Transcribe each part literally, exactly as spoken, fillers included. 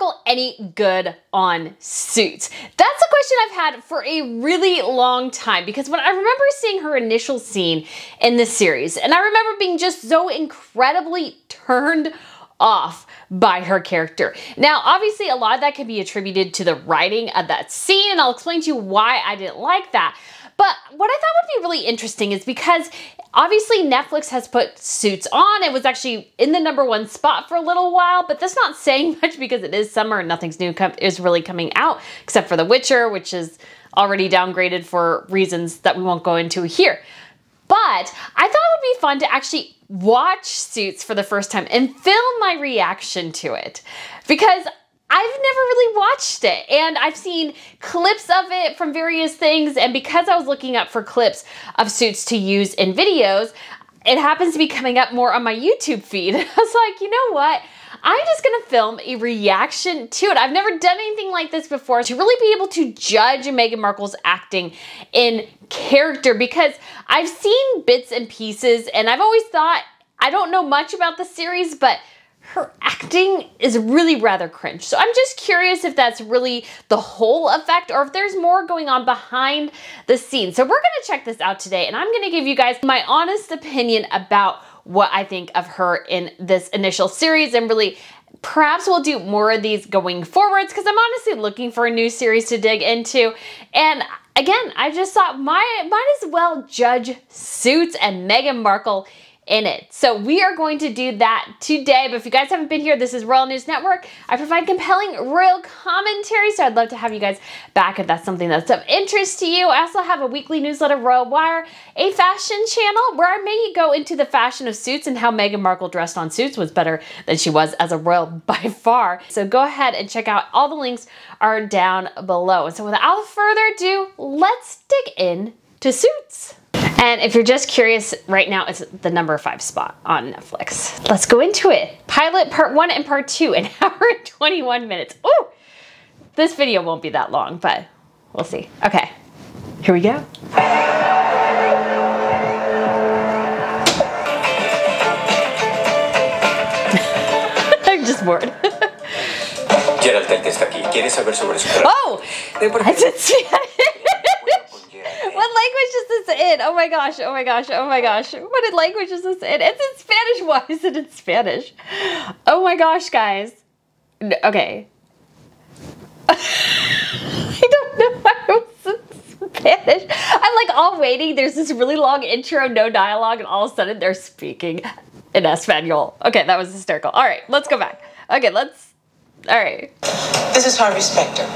Markle any good on Suits? That's a question I've had for a really long time, because when I remember seeing her initial scene in this series, and I remember being just so incredibly turned off by her character. Now, obviously a lot of that can be attributed to the writing of that scene, and I'll explain to you why I didn't like that. But what I thought would be really interesting is because obviously Netflix has put Suits on. It was actually in the number one spot for a little while, but that's not saying much because it is summer and nothing's new is really coming out except for The Witcher, which is already downgraded for reasons that we won't go into here. But I thought it would be fun to actually watch Suits for the first time and film my reaction to it, because I've never really watched it, and I've seen clips of it from various things, and because I was looking up for clips of Suits to use in videos, it happens to be coming up more on my YouTube feed. I was like, you know what? I'm just gonna film a reaction to it. I've never done anything like this before to really be able to judge Meghan Markle's acting in character, because I've seen bits and pieces, and I've always thought, I don't know much about the series, but her acting is really rather cringe. So I'm just curious if that's really the whole effect or if there's more going on behind the scenes. So we're gonna check this out today, and I'm gonna give you guys my honest opinion about what I think of her in this initial series, and really perhaps we'll do more of these going forwards, because I'm honestly looking for a new series to dig into. And again, I just thought might, might as well judge Suits and Meghan Markle in it. So we are going to do that today. But if you guys haven't been here, this is Royal News Network. I provide compelling royal commentary, so I'd love to have you guys back if that's something that's of interest to you. I also have a weekly newsletter, Royal Wire, a fashion channel where I may go into the fashion of Suits and how Meghan Markle dressed on Suits was better than she was as a royal by far. So go ahead and check out, all the links are down below. And so without further ado, let's dig in to Suits. And if you're just curious, right now it's the number five spot on Netflix. Let's go into it. Pilot part one and part two, an hour and twenty-one minutes. Ooh, this video won't be that long, but we'll see. Okay, here we go. I'm just bored. Gerald está aquí. ¿Quieres saber sobre su trabajo? Oh, I didn't see it. What language is this in? Oh my gosh, oh my gosh, oh my gosh. What language is this in? It's in Spanish. Why is it in Spanish? Oh my gosh, guys. No, okay. I don't know why it was in Spanish. I'm like all waiting. There's this really long intro, no dialogue, and all of a sudden they're speaking in Espanol. Okay, that was hysterical. All right, let's go back. Okay, let's, all right. This is Harvey Specter.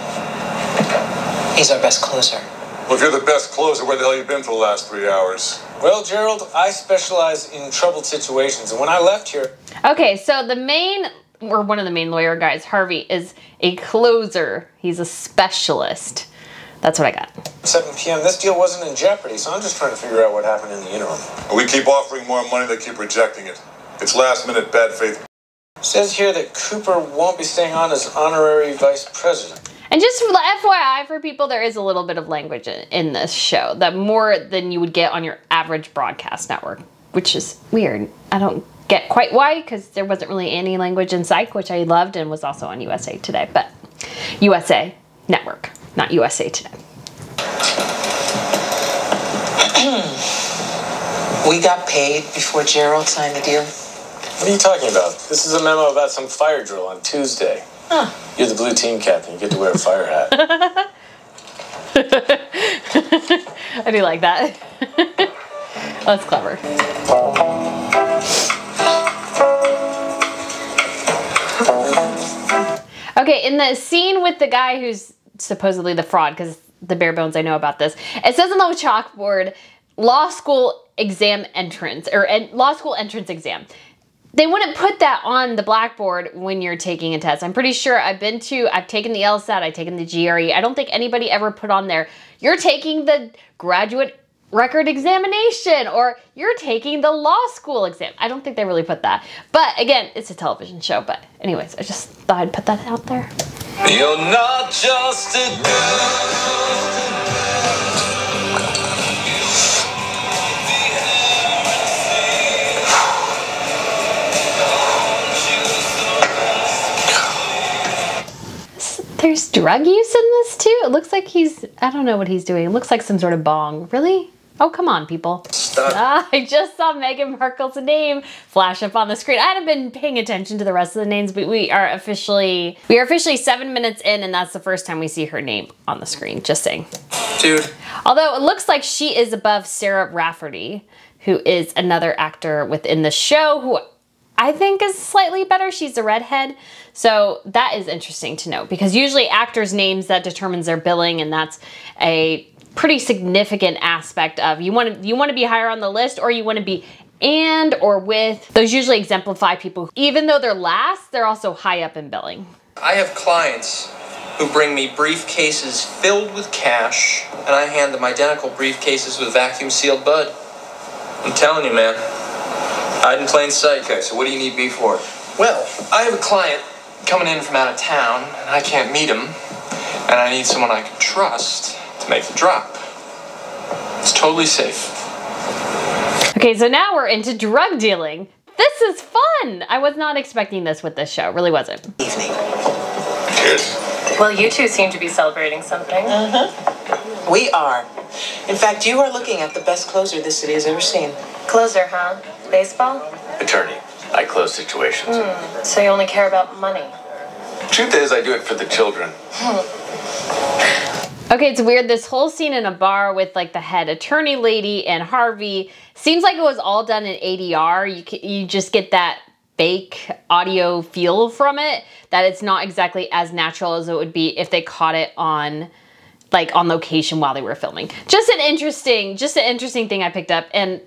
He's our best closer. Well, if you're the best closer, where the hell you been for the last three hours? Well, Gerald, I specialize in troubled situations, and when I left here... Okay, so the main, or one of the main lawyer guys, Harvey, is a closer. He's a specialist. That's what I got. At seven p m, this deal wasn't in jeopardy, so I'm just trying to figure out what happened in the interim. We keep offering more money, they keep rejecting it. It's last-minute bad faith. It says here that Cooper won't be staying on as honorary vice president. And just for the F Y I for people, there is a little bit of language in, in this show, that more than you would get on your average broadcast network, which is weird. I don't get quite why, because there wasn't really any language in Psych, which I loved and was also on U S A Today, but U S A Network, not U S A Today. We got paid before Gerald signed the deal. What are you talking about? This is a memo about some fire drill on Tuesday. Huh. You're the blue team captain. You get to wear a fire hat. I do like that. That's clever. Okay, in the scene with the guy who's supposedly the fraud, because the bare bones I know about this, it says on the chalkboard, law school exam entrance, or en law school entrance exam. They wouldn't put that on the blackboard when you're taking a test. I'm pretty sure I've been to, I've taken the LSAT, I've taken the G R E. I don't think anybody ever put on there, you're taking the graduate record examination, or you're taking the law school exam. I don't think they really put that. But again, it's a television show. But anyways, I just thought I'd put that out there. You're not just a girl. There's drug use in this too? It looks like he's, I don't know what he's doing. It looks like some sort of bong. Really? Oh, come on, people. Stop. Ah, I just saw Meghan Markle's name flash up on the screen. I haven't been paying attention to the rest of the names, but we are officially, we are officially seven minutes in, and that's the first time we see her name on the screen, just saying. Dude. Although it looks like she is above Sarah Rafferty, who is another actor within the show who I think is slightly better. She's a redhead. So that is interesting to know, because usually actors' names, that determines their billing, and that's a pretty significant aspect of, you want to you want to be higher on the list, or you want to be and or with. Those usually exemplify people who, even though they're last, they're also high up in billing. I have clients who bring me briefcases filled with cash, and I hand them identical briefcases with vacuum sealed bud. I'm telling you, man, hide in plain sight. Okay, so what do you need me for? Well, I have a client coming in from out of town, and I can't meet him, and I need someone I can trust to make the drop. It's totally safe. Okay, so now we're into drug dealing. This is fun. I was not expecting this with this show. Really wasn't. Evening. Cheers. Well, you two seem to be celebrating something. Mm-hmm. We are. In fact, you are looking at the best closer this city has ever seen. Closer, huh? Baseball? Attorney. I close situations. Mm, so you only care about money. Truth is, I do it for the children. Okay, it's weird. This whole scene in a bar with like the head attorney lady and Harvey seems like it was all done in A D R. You can, you just get that fake audio feel from it, that it's not exactly as natural as it would be if they caught it on like on location while they were filming. Just an interesting, just an interesting thing I picked up, and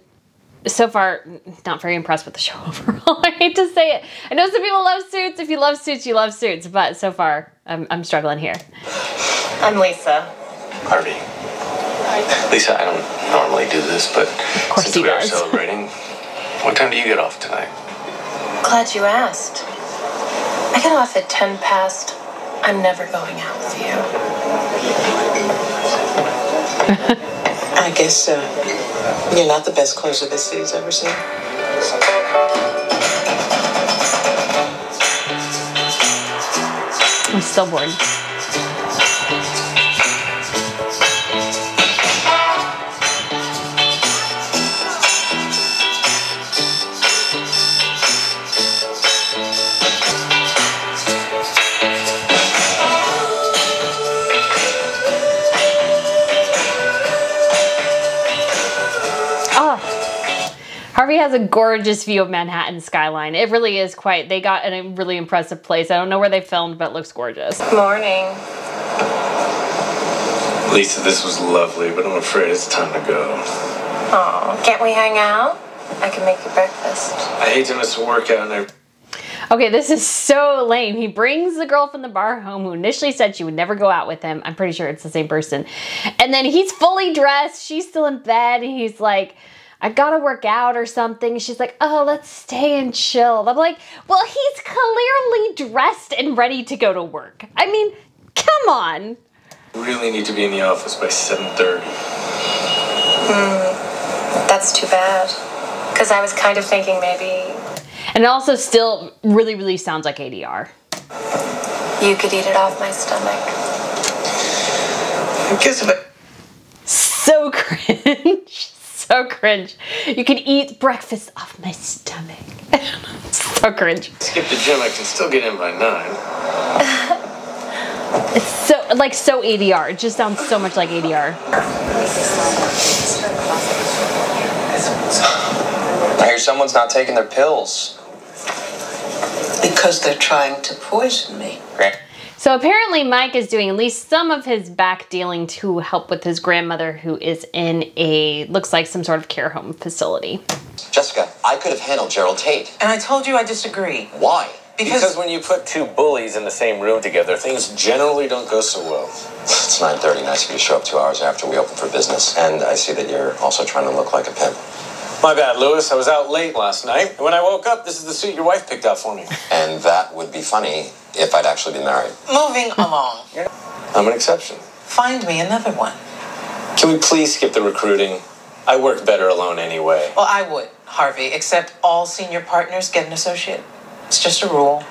so far not very impressed with the show overall. I hate to say it. I know some people love Suits. If you love Suits, you love Suits, but so far I'm, I'm struggling here. I'm Lisa. Harvey. Lisa, I don't normally do this, but since we are celebrating, what time do you get off tonight? Glad you asked. I get off at ten past. I'm never going out with you. I guess uh, you're not the best closer this city's ever seen. I'm still bored. Harvey has a gorgeous view of Manhattan skyline. It really is quite, they got in a really impressive place. I don't know where they filmed, but it looks gorgeous. Morning. Lisa, this was lovely, but I'm afraid it's time to go. Aw, can't we hang out? I can make you breakfast. I hate to miss a workout. And I... Okay, this is so lame. He brings the girl from the bar home who initially said she would never go out with him. I'm pretty sure it's the same person. And then he's fully dressed. She's still in bed, and he's like, I gotta work out or something. She's like, oh, let's stay and chill. I'm like, well, he's clearly dressed and ready to go to work. I mean, come on. You really need to be in the office by seven thirty. Hmm, that's too bad. Because I was kind of thinking maybe. And it also still really, really sounds like A D R. You could eat it off my stomach. I guess if I... So cringe. So cringe. You can eat breakfast off my stomach. So cringe. Skip the gym, I can still get in by nine. It's so, like, so A D R. It just sounds so much like A D R. I hear someone's not taking their pills. Because they're trying to poison me. Right. So apparently Mike is doing at least some of his back dealing to help with his grandmother, who is in a, looks like some sort of care home facility. Jessica, I could have handled Gerald Tate. And I told you I disagree. Why? Because, because when you put two bullies in the same room together, things generally don't go so well. It's nine thirty, nice of you to show up two hours after we open for business. And I see that you're also trying to look like a pimp. My bad, Louis. I was out late last night. And when I woke up, this is the suit your wife picked out for me. And that would be funny if I'd actually be married. Moving along. I'm an exception. Find me another one. Can we please skip the recruiting? I work better alone anyway. Well, I would, Harvey, except all senior partners get an associate. It's just a rule.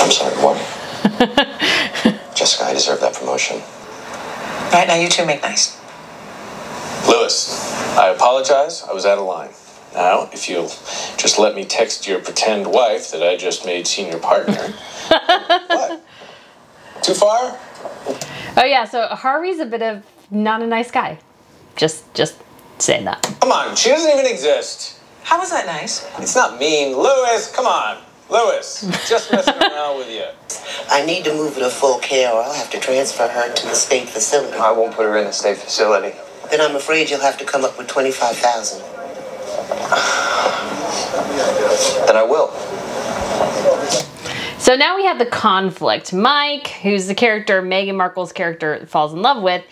I'm sorry, what? Jessica, I deserve that promotion. All right, now you two make nice. Louis, I apologize. I was out of line. Now, if you'll just let me text your pretend wife that I just made senior partner. What? Too far? Oh, yeah, so Harvey's a bit of not a nice guy. Just, just saying that. Come on, she doesn't even exist. How was that nice? It's not mean. Louis, come on. Louis, just messing around with you. I need to move her to full care or I'll have to transfer her to the state facility. I won't put her in the state facility. Then I'm afraid you'll have to come up with twenty-five thousand dollars. Then I will. So now we have the conflict. Mike, who's the character Meghan Markle's character falls in love with,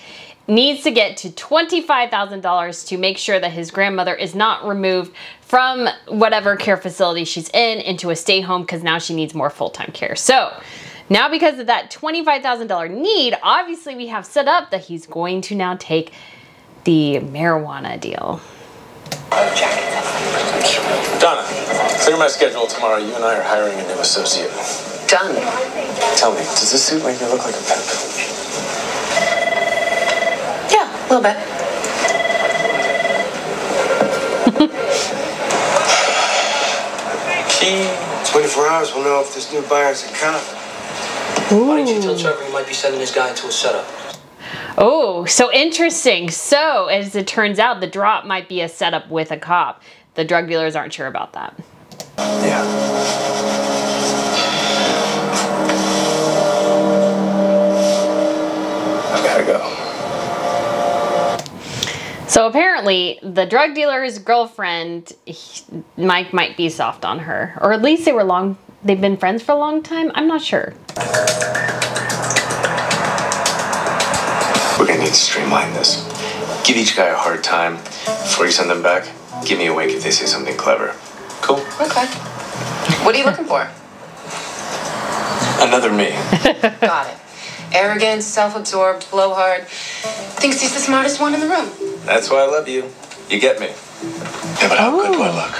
needs to get to twenty-five thousand dollars to make sure that his grandmother is not removed from whatever care facility she's in into a stay home because now she needs more full-time care. So now because of that twenty-five thousand dollars need, obviously we have set up that he's going to now take the marijuana deal. Donna, clear my schedule tomorrow. You and I are hiring a new associate. Done. Tell me, does this suit make me look like a pimp? Yeah, a little bit. Key. twenty-four hours will know if this new buyer's a cop. Why didn't you tell Trevor he might be sending his guy into a setup? Oh, so interesting. So, as it turns out, the drop might be a setup with a cop. The drug dealers aren't sure about that. Yeah. I've got to go. So, apparently, the drug dealer's girlfriend, he, Mike might be soft on her. Or at least they were long, they've been friends for a long time. I'm not sure. We're gonna need to streamline this. Give each guy a hard time. Before you send them back, give me a wink if they say something clever. Cool? Okay. What are you looking for? Another me. Got it. Arrogant, self-absorbed, blowhard. Thinks he's the smartest one in the room. That's why I love you. You get me. Yeah, but how oh. good do I look?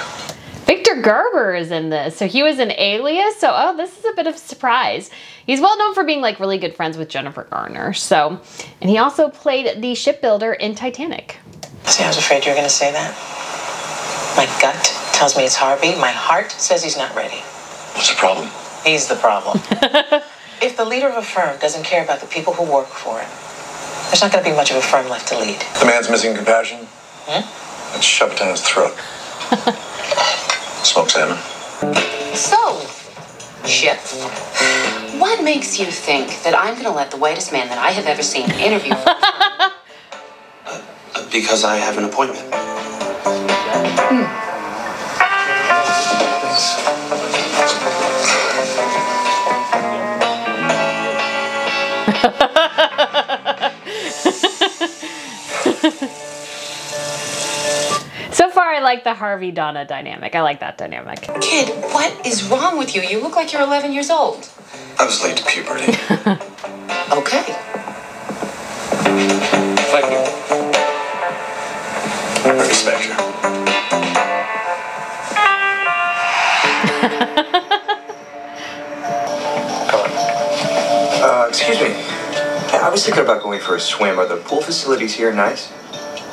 Victor Garber is in this. So he was in Alias. So, oh, this is a bit of a surprise. He's well known for being like really good friends with Jennifer Garner. So, and he also played the shipbuilder in Titanic. See, I was afraid you were going to say that. My gut tells me it's Harvey. My heart says he's not ready. What's the problem? He's the problem. If the leader of a firm doesn't care about the people who work for it, there's not going to be much of a firm left to lead. The man's missing compassion. Hmm? It's shoved down his throat. Smoked salmon. So, shit. What makes you think that I'm going to let the whitest man that I have ever seen interview for uh, because I have an appointment. Hmm. So far, I like the Harvey-Donna dynamic. I like that dynamic. Kid, what is wrong with you? You look like you're eleven years old. I was late to puberty. Okay. Thank you. Harvey Specter. uh, excuse me. I was thinking about going for a swim. Are the pool facilities here nice?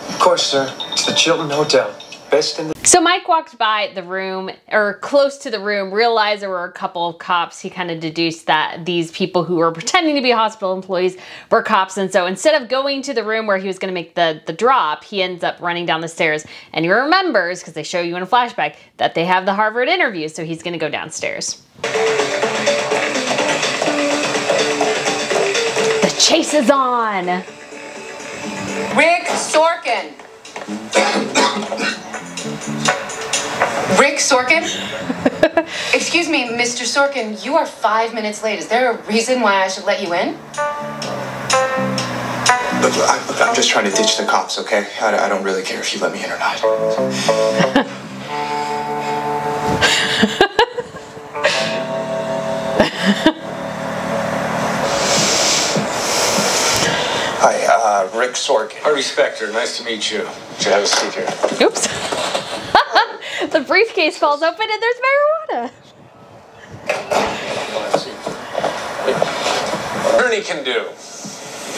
Of course, sir. It's the Chilton Hotel. Best in the... So Mike walked by the room, or close to the room, realized there were a couple of cops. He kind of deduced that these people who were pretending to be hospital employees were cops. And so instead of going to the room where he was going to make the, the drop, he ends up running down the stairs. And he remembers, because they show you in a flashback, that they have the Harvard interview. So he's going to go downstairs. The chase is on. Rick Sorkin. Rick Sorkin? Excuse me, Mister Sorkin, you are five minutes late. Is there a reason why I should let you in? Look, I, look I'm just trying to ditch the cops, okay? I, I don't really care if you let me in or not. Hi, uh, Rick Sorkin. Harvey Specter, nice to meet you. Should have a seat here. Oops. The briefcase falls open and there's marijuana. attorney can do.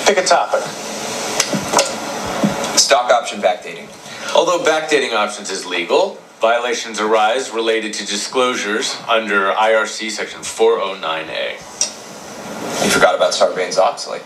Pick a topic. Stock option backdating. Although backdating options is legal, violations arise related to disclosures under I R C section four oh nine A. You forgot about Sarbanes-Oxley.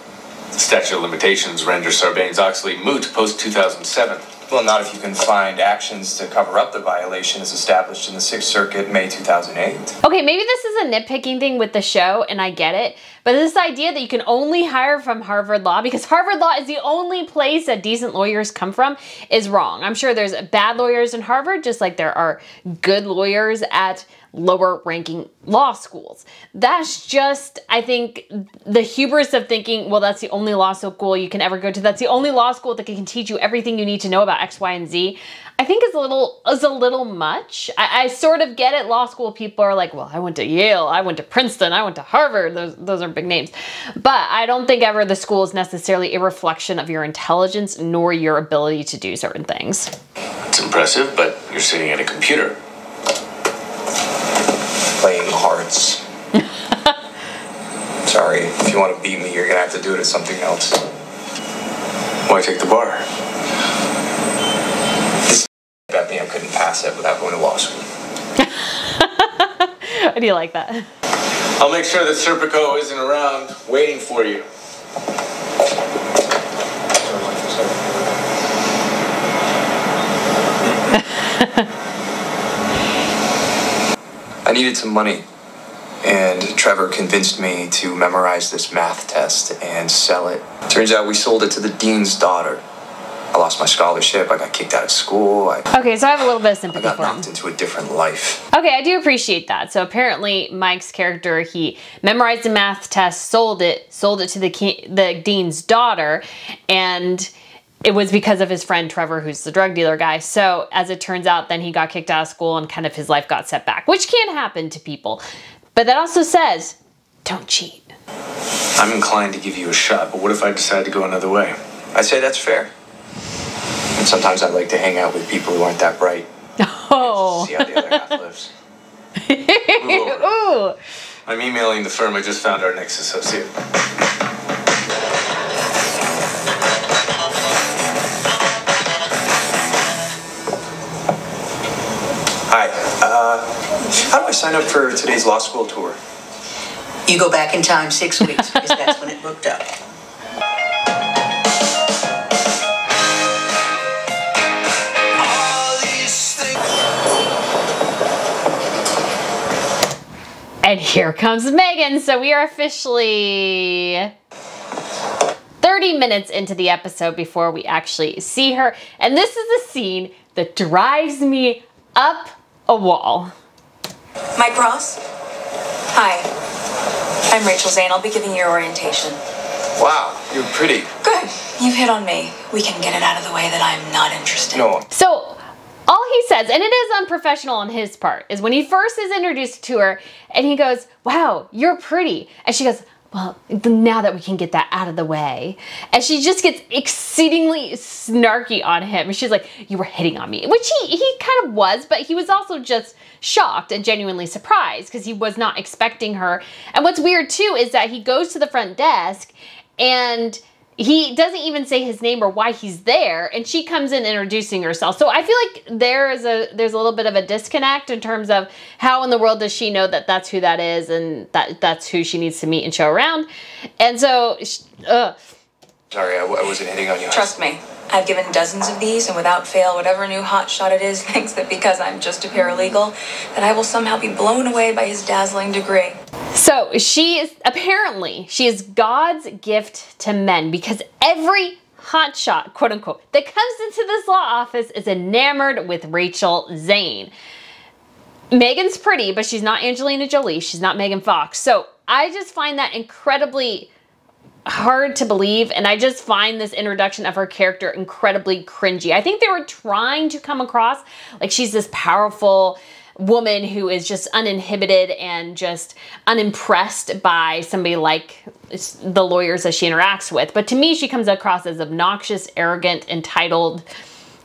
The statute of limitations renders Sarbanes-Oxley moot post two thousand seven. Well, not if you can find actions to cover up the violation as established in the Sixth Circuit in May two thousand eight. Okay, maybe this is a nitpicking thing with the show, and I get it, but this idea that you can only hire from Harvard Law, because Harvard Law is the only place that decent lawyers come from, is wrong. I'm sure there's bad lawyers in Harvard, just like there are good lawyers at lower ranking law schools. That's just, I think, the hubris of thinking, well, that's the only law school you can ever go to. That's the only law school that can teach you everything you need to know about X, Y, and Z. I think is a little, is a little much. I, I sort of get it. Law school people are like, well, I went to Yale, I went to Princeton, I went to Harvard. Those, those are big names. But I don't think ever the school is necessarily a reflection of your intelligence nor your ability to do certain things. It's impressive, but you're sitting at a computer. Playing hearts. Sorry, if you want to beat me, you're going to have to do it at something else. Why take the bar? This bet me I couldn't pass it without going to law school. I do like that. I'll make sure that Serpico isn't around waiting for you. I needed some money, and Trevor convinced me to memorize this math test and sell it. Turns out we sold it to the dean's daughter. I lost my scholarship, I got kicked out of school. I, okay, so I have a little bit of sympathy for him. I got knocked into a different life. Okay, I do appreciate that. So apparently Mike's character, he memorized the math test, sold it, sold it to the, the dean's daughter, and it was because of his friend Trevor, who's the drug dealer guy. So as it turns out, then he got kicked out of school and kind of his life got set back, which can happen to people. But that also says, don't cheat. I'm inclined to give you a shot, but what if I decide to go another way? I say that's fair. And sometimes I like to hang out with people who aren't that bright. Oh. See how the other half lives. Ooh. I'm emailing the firm. I just found our next associate. Hi, uh, how do I sign up for today's law school tour? You go back in time six weeks, because that's when it booked up. And here comes Megan, so we are officially thirty minutes into the episode before we actually see her. And this is the scene that drives me up a wall. Mike Ross? Hi. I'm Rachel Zane. I'll be giving your orientation. Wow, you're pretty. Good. You've hit on me. We can get it out of the way that I'm not interested. No. So, all he says, and it is unprofessional on his part, is when he first is introduced to her, and he goes, wow, you're pretty. And she goes, well, now that we can get that out of the way. And she just gets exceedingly snarky on him. She's like, you were hitting on me. Which he, he kind of was, but he was also just shocked and genuinely surprised because he was not expecting her. And what's weird too is that he goes to the front desk and he doesn't even say his name or why he's there. And she comes in introducing herself. So I feel like there is a, there's a little bit of a disconnect in terms of how in the world does she know that that's who that is and that that's who she needs to meet and show around. And so, ugh. Sorry, I, I wasn't hitting on you. Trust me, I've given dozens of these, and without fail, whatever new hotshot it is thinks that because I'm just a paralegal, that I will somehow be blown away by his dazzling degree. So she is, apparently, she is God's gift to men because every hotshot, quote unquote, that comes into this law office is enamored with Rachel Zane. Megan's pretty, but she's not Angelina Jolie. She's not Megan Fox. So I just find that incredibly hard to believe, and I just find this introduction of her character incredibly cringy. I think they were trying to come across like she's this powerful woman who is just uninhibited and just unimpressed by somebody like the lawyers that she interacts with. But to me, she comes across as obnoxious, arrogant, entitled,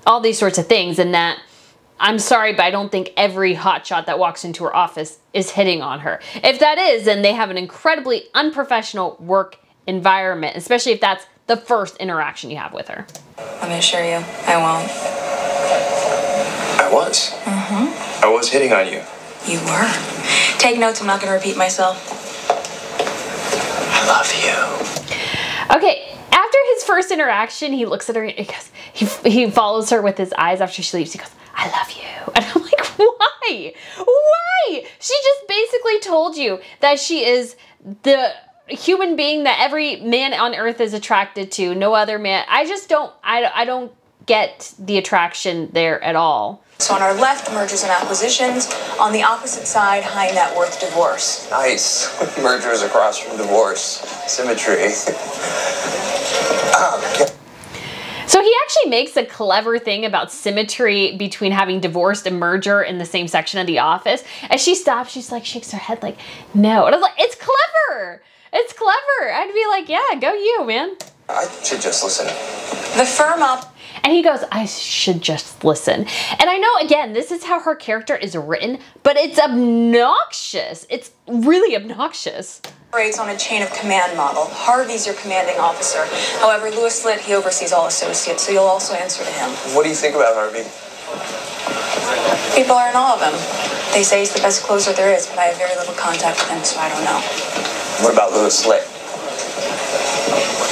all these sorts of things, and that I'm sorry, but I don't think every hotshot that walks into her office is hitting on her. If that is, then they have an incredibly unprofessional work environment, especially if that's the first interaction you have with her. Let me assure you, I won't. I was. Mm-hmm. I was hitting on you. You were. Take notes, I'm not gonna repeat myself. I love you. Okay, after his first interaction, he looks at her, he goes, he, he follows her with his eyes after she leaves, he goes, I love you. And I'm like, why? Why? She just basically told you that she is the human being that every man on earth is attracted to. No other man. I just don't, I, I don't get the attraction there at all. So on our left, mergers and acquisitions. On the opposite side, high net worth divorce. Nice. Mergers across from divorce. Symmetry. um, yeah. So he actually makes a clever thing about symmetry between having divorced and merger in the same section of the office. As she stops, she's like, shakes her head like, no. And I was like, it's clever. It's clever. I'd be like, yeah, go you, man. I should just listen. The firm up. And he goes, I should just listen. And I know, again, this is how her character is written, but it's obnoxious. It's really obnoxious. Operates on a chain of command model. Harvey's your commanding officer. However, Louis Litt, he oversees all associates, so you'll also answer to him. What do you think about Harvey? People are in awe of him. They say he's the best closer there is, but I have very little contact with him, so I don't know. What about Louis Litt?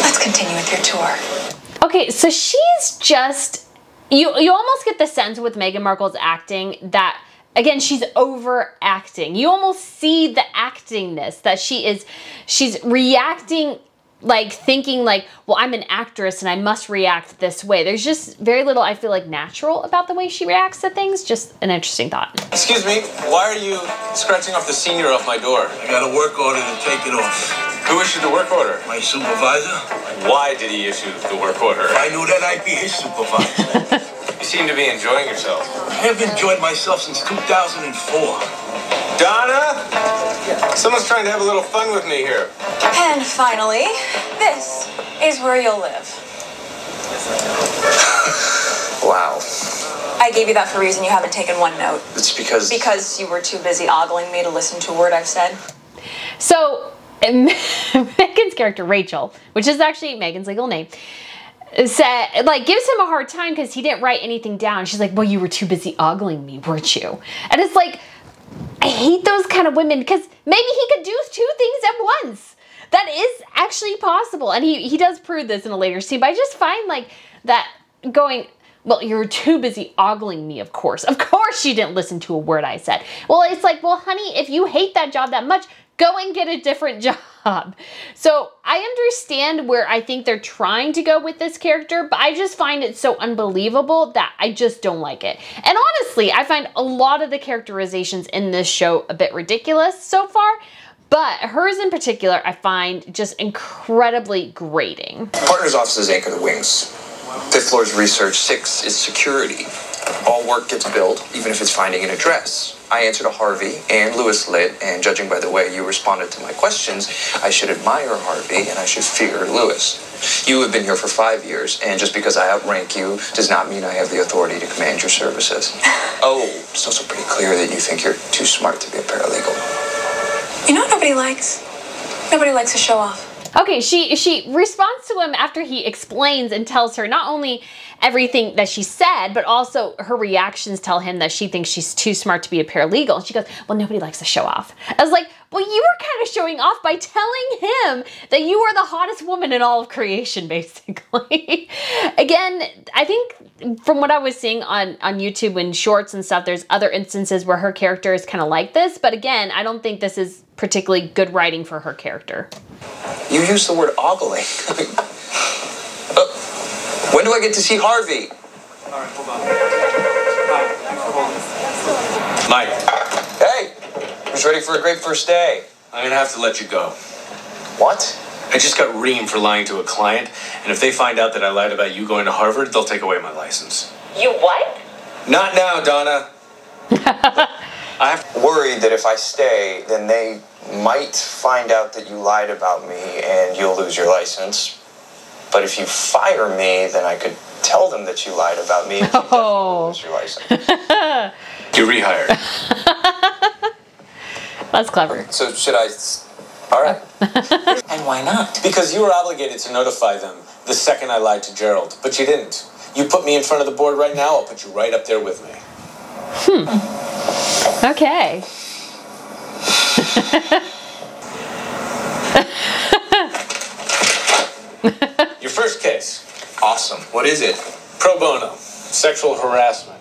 Let's continue with your tour. Okay, so she's just, you, you almost get the sense with Meghan Markle's acting that, again, she's overacting. You almost see the actingness that she is, she's reacting, like thinking like, well, I'm an actress and I must react this way. There's just very little, I feel like, natural about the way she reacts to things. Just an interesting thought. Excuse me, why are you scratching off the senior off my door? I got a work order to take it off. Who issued the work order? My supervisor. Why did he issue the work order? If I knew that, I'd be his supervisor. You seem to be enjoying yourself. I haven't enjoyed myself since two thousand four. Donna? Someone's trying to have a little fun with me here. And finally, this is where you'll live. Wow. I gave you that for a reason. You haven't taken one note. It's because... Because you were too busy ogling me to listen to a word I've said. So... Meghan's character, Rachel, which is actually Meghan's legal name, said, like, gives him a hard time because he didn't write anything down. She's like, well, you were too busy ogling me, weren't you? And it's like, I hate those kind of women because maybe he could do two things at once. That is actually possible. And he, he does prove this in a later scene, but I just find, like, that going... Well, you were too busy ogling me, of course. Of course you didn't listen to a word I said. Well, it's like, well, honey, if you hate that job that much, go and get a different job. So I understand where I think they're trying to go with this character, but I just find it so unbelievable that I just don't like it. And honestly, I find a lot of the characterizations in this show a bit ridiculous so far, but hers in particular, I find just incredibly grating. Partners offices anchor the wings. Fifth floor is research, sixth is security. All work gets billed, even if it's finding an address. I answer to Harvey and Louis Litt, and judging by the way you responded to my questions, I should admire Harvey and I should fear Louis. You have been here for five years, and just because I outrank you does not mean I have the authority to command your services. Oh, it's also pretty clear that you think you're too smart to be a paralegal. You know what nobody likes? Nobody likes to show off. Okay, she, she responds to him after he explains and tells her not only everything that she said, but also her reactions tell him that she thinks she's too smart to be a paralegal. And she goes, well, nobody likes to show off. I was like, well, you were kind of showing off by telling him that you are the hottest woman in all of creation, basically. Again, I think from what I was seeing on, on YouTube and shorts and stuff, there's other instances where her character is kind of like this. But again, I don't think this is particularly good writing for her character. You use the word ogling. uh, when do I get to see Harvey? All right, hold on. Mike. Hey, I was ready for a great first day. I'm gonna have to let you go. What? I just got reamed for lying to a client, and if they find out that I lied about you going to Harvard, they'll take away my license. You what? Not now, Donna. I'm worried that if I stay, then they might find out that you lied about me and you'll lose your license. But if you fire me, then I could tell them that you lied about me and you oh. lose your license. You're rehired. That's clever. So should I... All right. And why not? Because you were obligated to notify them the second I lied to Gerald, but you didn't. You put me in front of the board right now, I'll put you right up there with me. Hmm. Okay. Your first case. Awesome. What is it? Pro bono. Sexual harassment.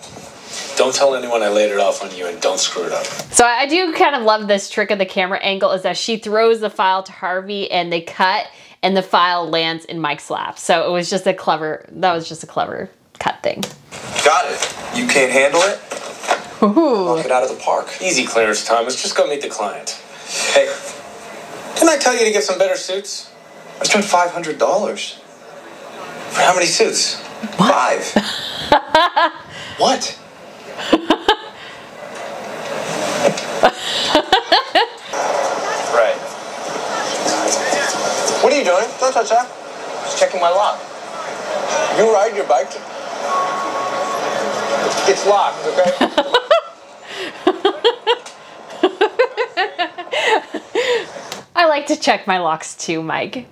Don't tell anyone I laid it off on you, and don't screw it up. So I do kind of love this trick of the camera angle, is that she throws the file to Harvey and they cut and the file lands in Mike's lap. So it was just a clever, that was just a clever cut thing. Got it. You can't handle it? Ooh. Knock it out of the park. Easy, Clarence Thomas. Just go meet the client. Hey, didn't I tell you to get some better suits? I spent five hundred dollars. For how many suits? What? Five. What? Right. What are you doing? Don't touch that. Just checking my lock. You ride your bike to... It's locked, okay? I like to check my locks too, Mike.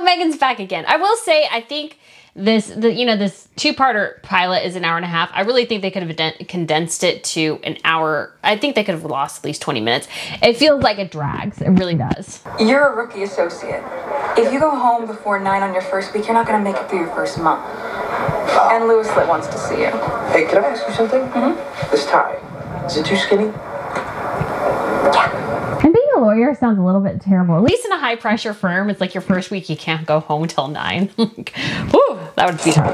Megan's back again. I will say, I think this, the, you know, this two-parter pilot is an hour and a half. I really think they could have condensed it to an hour. I think they could have lost at least twenty minutes. It feels like it drags. It really does. You're a rookie associate. If you go home before nine on your first week, you're not going to make it through your first month. Uh, and Louis Litt wants to see you. Hey, can I ask you something? Mm-hmm. This tie, is it too skinny? Lawyer sounds a little bit terrible. At least in a high pressure firm, it's like your first week you can't go home till nine. Woo, that would be hard.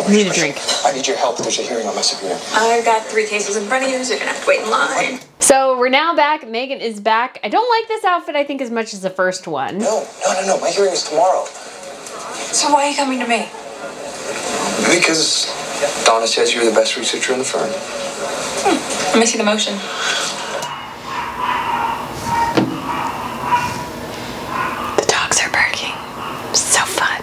I need a drink. I need your help. There's a hearing on my subpoena. I've got three cases in front of you, so you're gonna have to wait in line. So we're now back. Megan is back. I don't like this outfit, I think, as much as the first one. No, no, no, no. My hearing is tomorrow. So why are you coming to me? Because Donna says you're the best researcher in the firm. Hmm. Let me see the motion. The dogs are barking. So fun.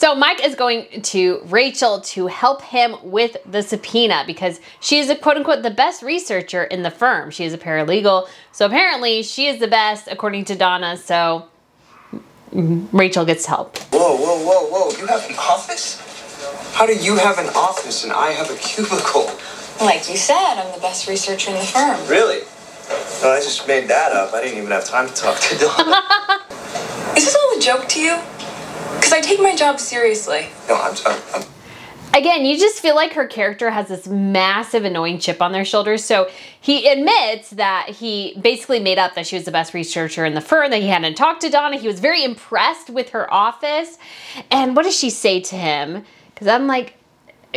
So Mike is going to Rachel to help him with the subpoena because she is a quote unquote the best researcher in the firm. She is a paralegal. So apparently she is the best according to Donna. So Rachel gets help. Whoa, whoa, whoa, whoa. You have an office? How do you have an office and I have a cubicle? Like you said, I'm the best researcher in the firm. Really? No, I just made that up. I didn't even have time to talk to Donna. Is this all a joke to you? Because I take my job seriously. No, I'm, I'm, I'm... Again, you just feel like her character has this massive annoying chip on their shoulders. So he admits that he basically made up that she was the best researcher in the firm, that he hadn't talked to Donna. He was very impressed with her office. And what does she say to him? Because I'm like,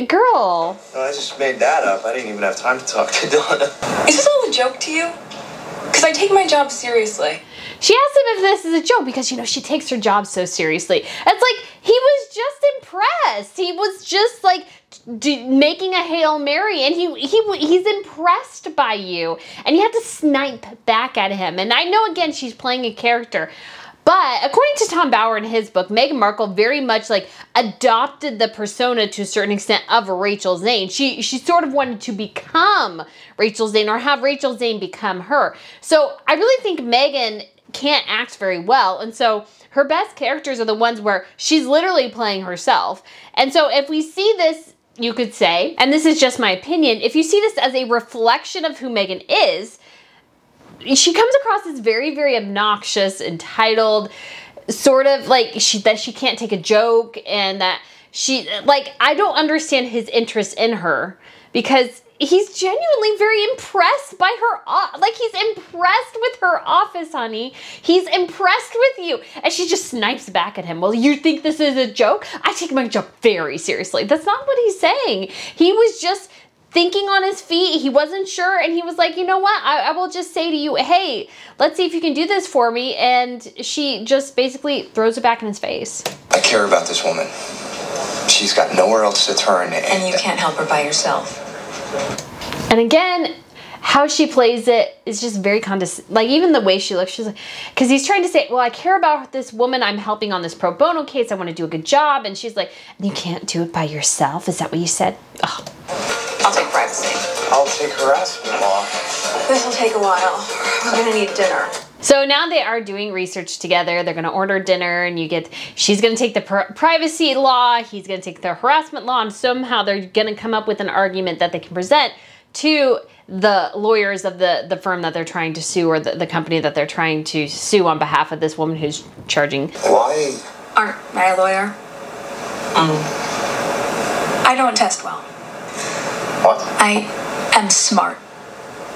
girl. No, I just made that up. I didn't even have time to talk to Donna. Is this all a joke to you? Because I take my job seriously. She asked him if this is a joke because, you know, she takes her job so seriously. It's like, he was just impressed. He was just like d making a Hail Mary, and he, he he's impressed by you. And you have to snipe back at him. And I know, again, she's playing a character. But according to Tom Bower in his book, Meghan Markle very much like adopted the persona to a certain extent of Rachel Zane. She she sort of wanted to become Rachel Zane or have Rachel Zane become her. So I really think Meghan can't act very well. And so her best characters are the ones where she's literally playing herself. And so if we see this, you could say, and this is just my opinion, if you see this as a reflection of who Meghan is, she comes across as very, very obnoxious, entitled, sort of like she, that she can't take a joke, and that she, like, I don't understand his interest in her because he's genuinely very impressed by her, like he's impressed with her office, honey. He's impressed with you. And she just snipes back at him. Well, you think this is a joke? I take my job very seriously. That's not what he's saying. He was just thinking on his feet. He wasn't sure. And he was like, you know what? I, I will just say to you, hey, let's see if you can do this for me. And she just basically throws it back in his face. I care about this woman. She's got nowhere else to turn. And, and you can't help her by yourself. And again, how she plays it is just very condescending. Like, even the way she looks, she's like, because he's trying to say, well, I care about this woman. I'm helping on this pro bono case. I want to do a good job. And she's like, you can't do it by yourself. Is that what you said? Oh. I'll take privacy. I'll take harassment law. This will take a while. We're going to need dinner. So now they are doing research together. They're going to order dinner, and you get, she's going to take the pr privacy law. He's going to take the harassment law. And somehow they're going to come up with an argument that they can present to the lawyers of the, the firm that they're trying to sue, or the, the company that they're trying to sue on behalf of this woman who's charging. Why? Aren't I a lawyer? Mm. I don't test well. What? I am smart.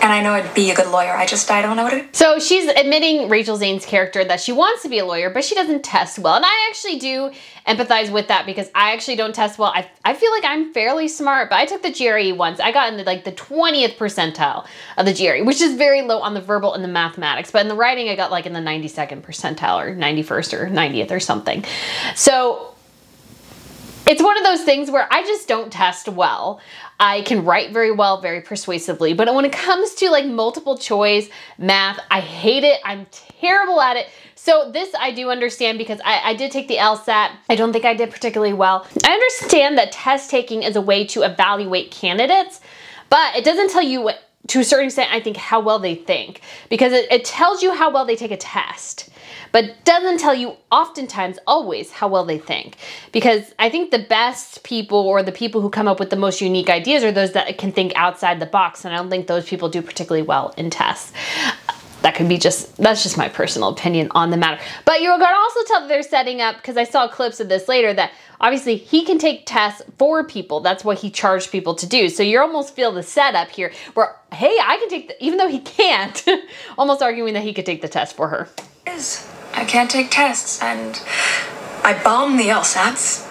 And I know I'd be a good lawyer. I just, I don't know what to do. So she's admitting, Rachel Zane's character, that she wants to be a lawyer, but she doesn't test well. And I actually do empathize with that, because I actually don't test well. I, I feel like I'm fairly smart, but I took the G R E once. I got in the, like the twentieth percentile of the G R E, which is very low on the verbal and the mathematics. But in the writing, I got like in the ninety-second percentile or ninety-first or ninetieth or something. So it's one of those things where I just don't test well. I can write very well, very persuasively, but when it comes to like multiple choice, math, I hate it. I'm terrible at it. So this I do understand, because I, I did take the LSAT. I don't think I did particularly well. I understand that test taking is a way to evaluate candidates, but it doesn't tell you what, to a certain extent, I think, how well they think, because it, it tells you how well they take a test, but doesn't tell you oftentimes always how well they think. Because I think the best people, or the people who come up with the most unique ideas, are those that can think outside the box. And I don't think those people do particularly well in tests. That could be just, that's just my personal opinion on the matter. But you can also tell that they're setting up, because I saw clips of this later, that obviously he can take tests for people. That's what he charged people to do. So you almost feel the setup here where, hey, I can take, the, even though he can't, almost arguing that he could take the test for her. Is I can't take tests, and I bombed the LSATs.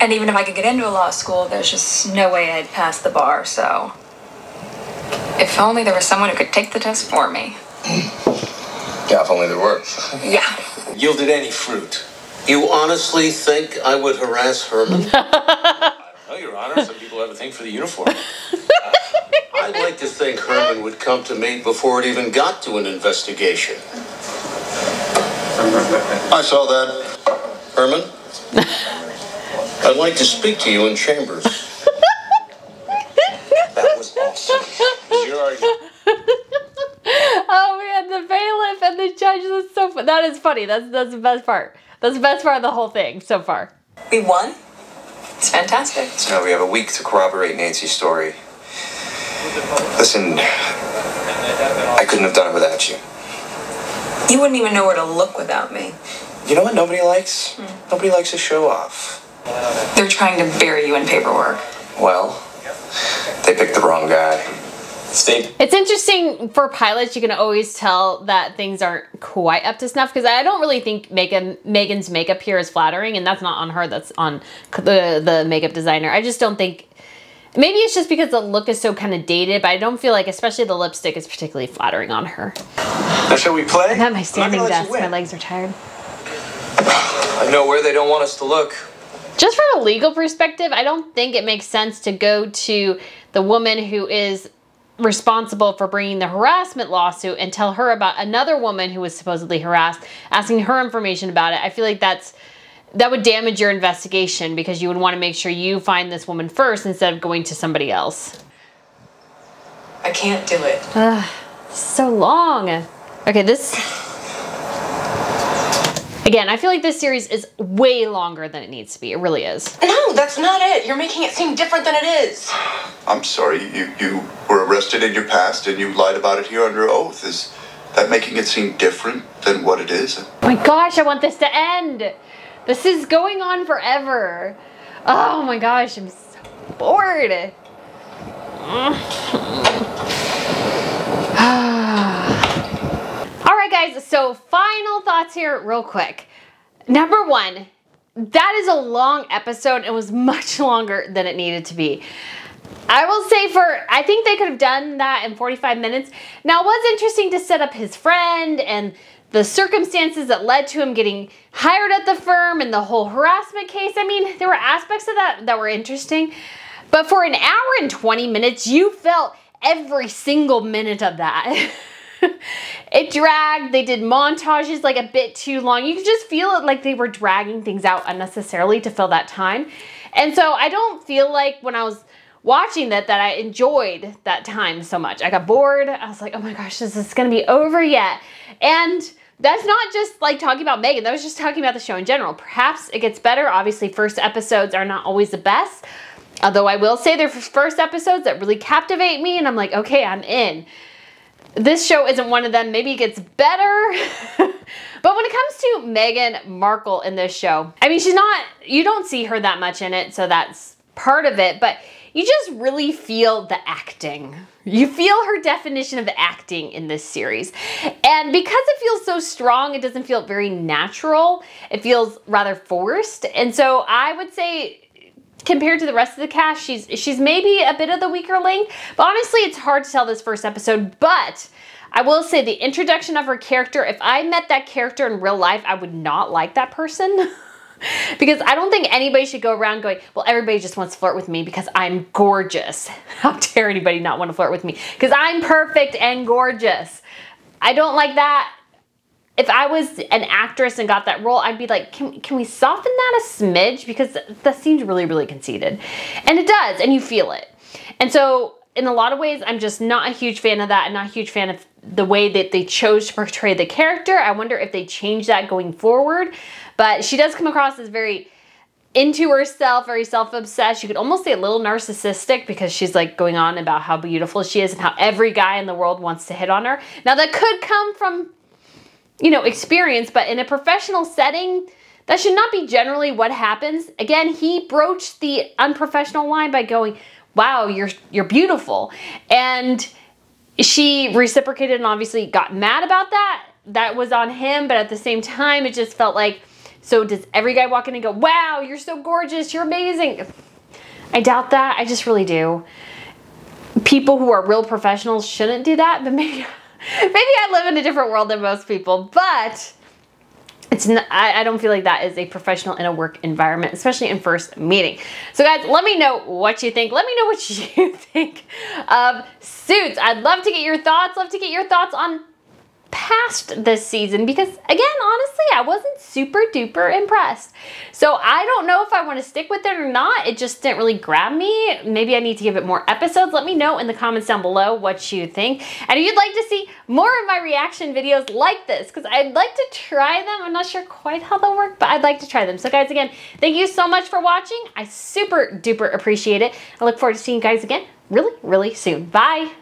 And even if I could get into a law school, there's just no way I'd pass the bar. So if only there was someone who could take the test for me. Yeah, if only there were. Yeah. Yielded any fruit. You honestly think I would harass Herman? I don't know, Your Honor. Some people have a thing for the uniform. Uh, I'd like to think Herman would come to me before it even got to an investigation. I saw that. Herman, I'd like to speak to you in chambers. That was awesome. Is your argument? Oh man, the bailiff and the judge, that's so fun. That is funny. That's that's the best part. That's the best part of the whole thing so far. We won. It's fantastic. So now we have a week to corroborate Nancy's story. Listen, I couldn't have done it without you. You wouldn't even know where to look without me. You know what nobody likes? Mm. Nobody likes a show off. They're trying to bury you in paperwork. Well, they picked the wrong guy. State. It's interesting for pilots, you can always tell that things aren't quite up to snuff, because I don't really think Megan, Megan's makeup here is flattering, and that's not on her, that's on the, the makeup designer. I just don't think, maybe it's just because the look is so kind of dated, but I don't feel like, especially the lipstick, is particularly flattering on her. Now shall we play? I'm at my standing desk, my legs are tired. I know where they don't want us to look. Just from a legal perspective, I don't think it makes sense to go to the woman who is responsible for bringing the harassment lawsuit and tell her about another woman who was supposedly harassed, asking her information about it. I feel like that's, that would damage your investigation, because you would want to make sure you find this woman first instead of going to somebody else. I can't do it. Ugh, so long. Okay, this, again, I feel like this series is way longer than it needs to be. It really is. No, that's not it. You're making it seem different than it is. I'm sorry, you, you were arrested in your past and you lied about it here under oath. Is that making it seem different than what it is? Oh my gosh, I want this to end. This is going on forever. Oh my gosh, I'm so bored. All right guys, so final thoughts here real quick. Number one, that is a long episode. It was much longer than it needed to be. I will say for, I think they could have done that in forty-five minutes. Now, it was interesting to set up his friend and the circumstances that led to him getting hired at the firm and the whole harassment case. I mean, there were aspects of that that were interesting, but for an hour and twenty minutes, you felt every single minute of that. It dragged. They did montages like a bit too long. You could just feel it, like they were dragging things out unnecessarily to fill that time. And so I don't feel like when I was watching that, that I enjoyed that time so much. I got bored. I was like, oh my gosh, is this going to be over yet? And that's not just like talking about Meghan. That was just talking about the show in general. Perhaps it gets better. Obviously, first episodes are not always the best. Although I will say they're first episodes that really captivate me. And I'm like, okay, I'm in. This show isn't one of them. Maybe it gets better. But when it comes to Meghan Markle in this show, I mean, she's not, you don't see her that much in it, so that's part of it, but you just really feel the acting. You feel her definition of acting in this series. And because it feels so strong, it doesn't feel very natural. It feels rather forced. And so I would say, compared to the rest of the cast, she's she's maybe a bit of the weaker link. But honestly, it's hard to tell this first episode. But I will say the introduction of her character, if I met that character in real life, I would not like that person. Because I don't think anybody should go around going, well, everybody just wants to flirt with me because I'm gorgeous. How dare anybody not want to flirt with me? Because I'm perfect and gorgeous. I don't like that. If I was an actress and got that role, I'd be like, can, can we soften that a smidge? Because that seems really, really conceited. And it does, and you feel it. And so in a lot of ways, I'm just not a huge fan of that, and not a huge fan of the way that they chose to portray the character. I wonder if they change that going forward. But she does come across as very into herself, very self-obsessed. You could almost say a little narcissistic, because she's like going on about how beautiful she is and how every guy in the world wants to hit on her. Now that could come from, you know, experience, but in a professional setting, that should not be generally what happens. Again, he broached the unprofessional line by going, wow, you're, you're beautiful. And she reciprocated and obviously got mad about that. That was on him. But at the same time, it just felt like, so does every guy walk in and go, wow, you're so gorgeous. You're amazing. I doubt that. I just really do. People who are real professionals shouldn't do that, but maybe Maybe I live in a different world than most people, but it's not, I, I don't feel like that is a professional in a work environment, especially in first meeting. So guys, let me know what you think. Let me know what you think of Suits. I'd love to get your thoughts. Love to get your thoughts on past this season, because again, honestly, I wasn't super duper impressed. So I don't know if I want to stick with it or not. It just didn't really grab me. Maybe I need to give it more episodes. Let me know in the comments down below what you think. And if you'd like to see more of my reaction videos like this, because I'd like to try them. I'm not sure quite how they'll work, but I'd like to try them. So guys, again, thank you so much for watching. I super duper appreciate it. I look forward to seeing you guys again really, really soon. Bye.